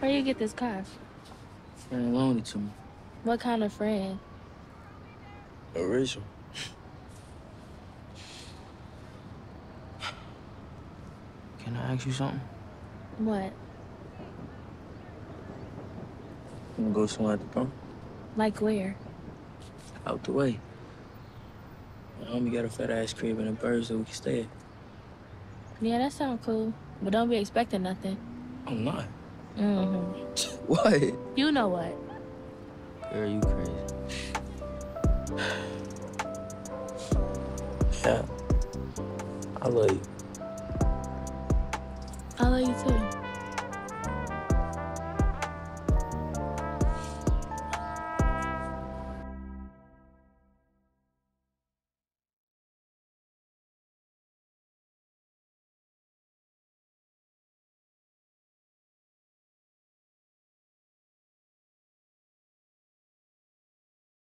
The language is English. Where you get this car? Friend loaned it to me. What kind of friend? Rachel. Can I ask you something? What? You wanna go somewhere at the prom? Like where? Out the way. My homie got a fat ice cream and a bird so we can stay at. Yeah, that sounds cool. But don't be expecting nothing. I'm not. Mm-hmm. What? You know what? Girl, you crazy. Yeah. I love you. I love you too.